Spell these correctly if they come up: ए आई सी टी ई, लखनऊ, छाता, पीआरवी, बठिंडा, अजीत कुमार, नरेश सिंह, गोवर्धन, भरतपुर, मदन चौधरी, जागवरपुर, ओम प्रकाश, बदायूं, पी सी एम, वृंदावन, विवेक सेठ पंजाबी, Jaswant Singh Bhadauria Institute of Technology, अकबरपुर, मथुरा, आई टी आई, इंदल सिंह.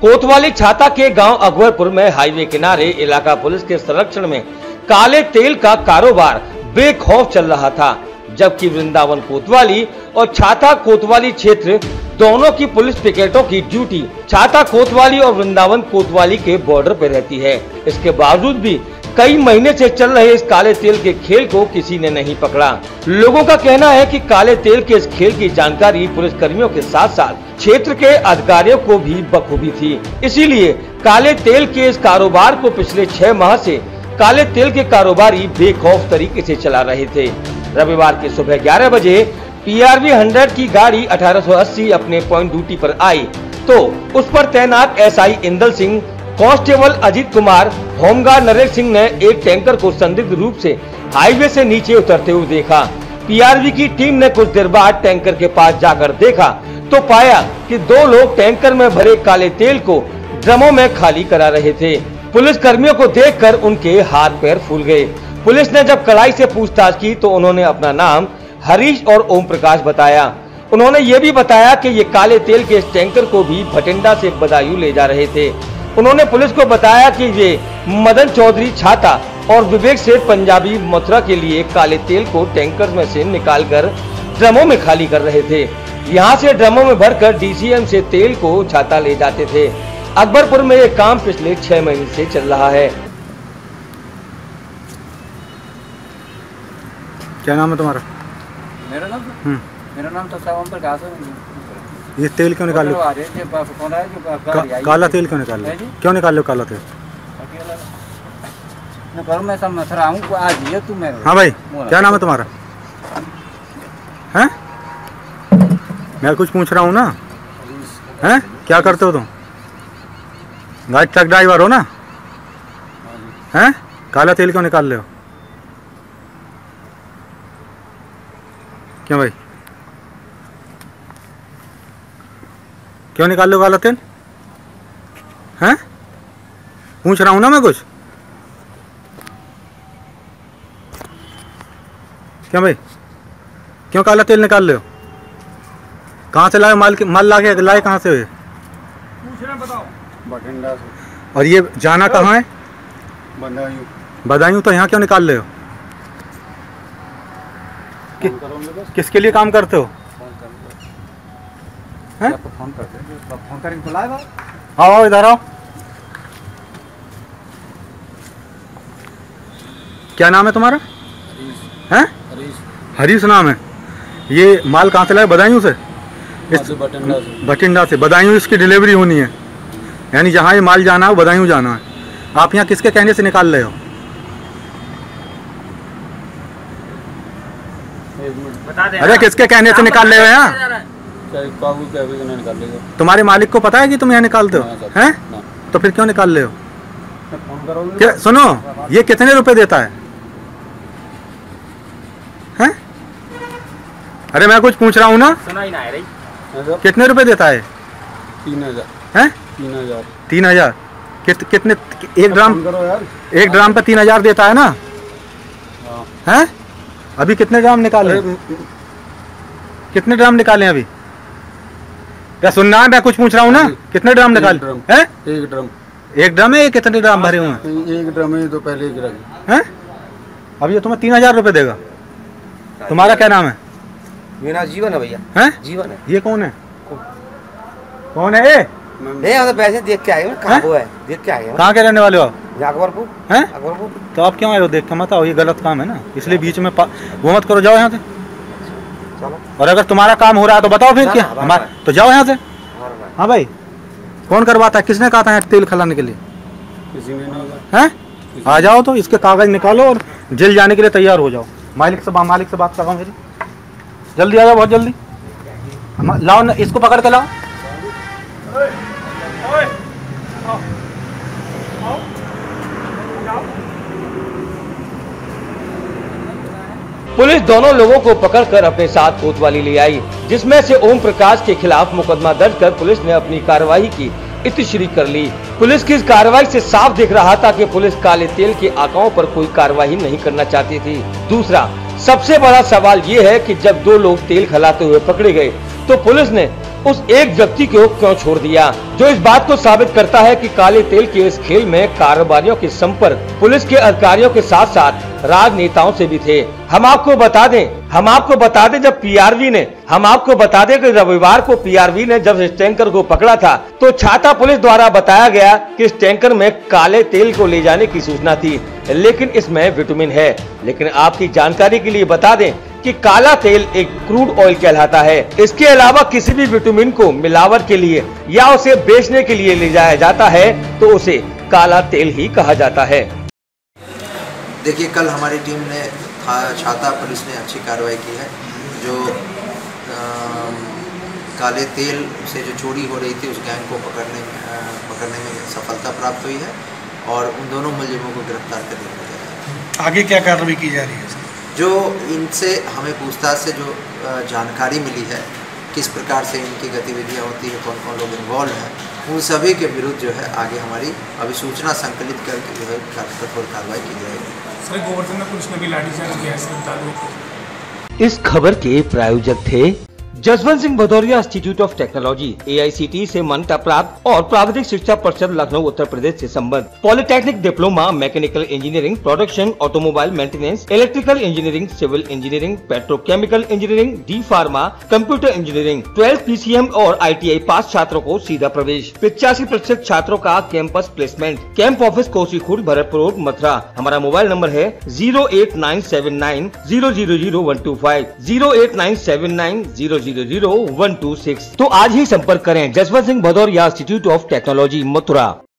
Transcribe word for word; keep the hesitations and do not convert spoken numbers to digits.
कोतवाली छाता के गांव अकबरपुर में हाईवे किनारे इलाका पुलिस के संरक्षण में काले तेल का कारोबार बेखौफ चल रहा था, जबकि वृंदावन कोतवाली और छाता कोतवाली क्षेत्र दोनों की पुलिस पिकेटों की ड्यूटी छाता कोतवाली और वृंदावन कोतवाली के बॉर्डर पर रहती है। इसके बावजूद भी कई महीने से चल रहे इस काले तेल के खेल को किसी ने नहीं पकड़ा। लोगों का कहना है कि काले तेल के इस खेल की जानकारी पुलिस कर्मियों के साथ साथ क्षेत्र के अधिकारियों को भी बखूबी थी, इसीलिए काले तेल के इस कारोबार को पिछले छह माह से काले तेल के कारोबारी बेखौफ तरीके से चला रहे थे। रविवार की सुबह ग्यारह बजे पीआरवी हंड्रेड की गाड़ी अठारह सौ अस्सी अपने पॉइंट ड्यूटी पर आई तो उस पर तैनात SI इंदल सिंह, constable अजीत कुमार, home guard नरेश सिंह ने एक टैंकर को संदिग्ध रूप से हाईवे से नीचे उतरते हुए देखा। पीआरवी की टीम ने कुछ देर बाद टैंकर के पास जाकर देखा तो पाया कि दो लोग टैंकर में भरे काले तेल को ड्रमों में खाली करा रहे थे। पुलिस कर्मियों को देखकर उनके हाथ पैर फूल गए। पुलिस ने जब कड़ाई से पूछताछ की तो उन्होंने अपना नाम हरीश और ओम प्रकाश बताया। उन्होंने ये भी बताया कि ये काले तेल के इस टैंकर को भी बठिंडा से बदायूं ले जा रहे थे। उन्होंने पुलिस को बताया कि ये मदन चौधरी छाता और विवेक सेठ पंजाबी मथुरा के लिए काले तेल को टैंकर में से निकालकर ड्रमों में खाली कर रहे थे। यहाँ से ड्रमों में भरकर डीसीएम से तेल को छाता ले जाते थे। अकबरपुर में ये काम पिछले छह महीने से चल रहा है। क्या नाम है तुम्हारा? मेरा नाम मेरा नाम तो ये तेल क्यों निकाल लो? काला तेल क्यों निकाल लो? क्यों निकाल लो काला तेल? मैं आज ये तुम। हाँ भाई, क्या नाम है तुम्हारा? हैं? मैं कुछ पूछ रहा हूँ ना। हैं? क्या करते हो तुम? गाड़ी ट्रक ड्राइवर हो ना? हैं? काला तेल क्यों निकाल रहे हो? क्यों भाई, क्यों निकाल लो काला तेल? हैं? पूछ रहा हूँ ना मैं कुछ। क्या भाई, क्यों काला तेल निकाल ले हो? कहाँ से लाए माल? माल ला के लाए कहाँ से? पूछ रहे बताओ। बठिंडा से। और ये जाना कहाँ है? बदायूं। बदायूं, तो यहाँ क्यों निकाल ले हो? कि, किसके लिए काम करते हो? हैं? आपको फोन करते हैं। फोन करेंगे तो लाएगा। आओ इधर आओ। क्या नाम है तुम्हारा? हैं? हरीश। हरीश नाम है। ये माल कहाँ से लाए? बदायूं से? बठिंडा से। बठिंडा से। बदायूं इसकी डिलीवरी होनी है, यानी जहाँ ये माल जाना है बदायूं जाना है। आप यहाँ किसके कहने से निकाल रहे हो? अरे किसके कहने से निकाल रहे हो यहाँ? तुम्हारे मालिक को पता है कि तुम यहाँ निकालते हो? हैं? तो फिर क्यों निकाल रहे हो? सुनो, ये कितने रुपए देता है? हैं? अरे मैं कुछ पूछ रहा हूँ ना। कितने रुपए देता है? तीन हजार। हैं? तीन हजार। तीन हजार कित, कितने? एक ड्राम एक ड्राम पर तीन हजार देता है ना? हैं? अभी कितने ड्राम निकाले? कितने ड्राम निकाले अभी? क्या सुनना है? मैं कुछ पूछ रहा हूँ ना। कितने ड्राम निकाले? हैं? एक ड्रम। एक ड्रम है? कितने ड्राम भरे हुए हैं? एक ड्रम है तो पहले एक ड्रम। हैं? अब ये तुम्हें तीन हजार रुपये देगा। तुम्हारा क्या नाम है? मेरा जीवन है भैया। हैं? जीवन है। ये कौन है? कौन है ये? नहीं, पैसे देख के आए। देख के आए। कहाँ के रहने वाले हो आप? जागवरपुर। हैं? जागवरपुर। तो आप क्यों आए हो? देख के मत आओ, ये गलत काम है ना, इसलिए बीच में वो मत करो। जाओ यहाँ से। और अगर तुम्हारा काम हो रहा है तो बताओ फिर क्या हमारा, तो जाओ यहाँ से। हाँ भाई, कौन करवाता है? किसने कहा था यहाँ तेल खिलाने के लिए? किसी ने नहीं। हैं? आ जाओ तो इसके कागज निकालो और जेल जाने के लिए तैयार हो जाओ। मालिक से मालिक से बात कर रहा हूँ, जल्दी आ जाओ, बहुत जल्दी। लाओ ना इसको, पकड़ के लाओ। पुलिस दोनों लोगों को पकड़कर अपने साथ कोतवाली ले आई, जिसमें से ओम प्रकाश के खिलाफ मुकदमा दर्ज कर पुलिस ने अपनी कार्रवाई की इतिश्री कर ली। पुलिस की इस कार्रवाई से साफ दिख रहा था कि पुलिस काले तेल के आकाओं पर कोई कार्रवाई नहीं करना चाहती थी। दूसरा सबसे बड़ा सवाल ये है कि जब दो लोग तेल खिलाते हुए पकड़े गए तो पुलिस ने उस एक व्यक्ति को क्यों छोड़ दिया, जो इस बात को साबित करता है कि काले तेल के इस खेल में कारोबारियों के संपर्क पुलिस के अधिकारियों के साथ साथ राजनेताओं से भी थे। हम आपको बता दें हम आपको बता दें जब पीआरवी ने हम आपको बता दें कि रविवार को पीआरवी ने जब इस टैंकर को पकड़ा था तो छाता पुलिस द्वारा बताया गया कि इस टैंकर में काले तेल को ले जाने की सूचना थी, लेकिन इसमें विटामिन है। लेकिन आपकी जानकारी के लिए बता दें कि काला तेल एक क्रूड ऑयल कहलाता है। इसके अलावा किसी भी विटामिन को मिलावट के लिए या उसे बेचने के लिए ले जाया जाता है तो उसे काला तेल ही कहा जाता है। देखिए, कल हमारी टीम ने छाता पुलिस ने अच्छी कार्रवाई की है। जो आ, काले तेल से जो चोरी हो रही थी उस गैंग को पकड़ने पकड़ने में सफलता प्राप्त हुई है और उन दोनों मुलजिमों को गिरफ्तार कर लिया गया है। आगे क्या कार्रवाई की जा रही है? जो इनसे हमें पूछताछ से जो जानकारी मिली है, किस प्रकार से इनकी गतिविधियां होती है, कौन कौन लोग इन्वॉल्व हैं, उन सभी के विरुद्ध जो है आगे हमारी अभिसूचना संकलित करके जो है कठोर कार्रवाई की जाएगी। सर, गोवर्धन में पुलिस ने भी लाठीचार्ज किया है। इस खबर के प्रायोजक थे Jaswant Singh Bhadauria institute of technology, ए आई सी टी ई से मान्यता प्राप्त और प्राविधिक शिक्षा परिषद लखनऊ उत्तर प्रदेश से संबद्ध। Polytechnic diploma mechanical engineering, production, automobile maintenance, electrical engineering, civil engineering, petrochemical engineering, D pharma, computer engineering. Twelfth पी सी एम और आई टी आई पास छात्रों को सीधा प्रवेश। पिचासी प्रतिशत छात्रों का campus placement. Camp office Kosi Khurd, भरतपुर, मथुरा। हमारा मोबाइल नंबर है zero eight nine seven nine zero zero zero one two five, zero eight nine seven nine zero zero zero one two six. तो आज ही संपर्क करें Jaswant Singh Bhadauria institute of technology मथुरा।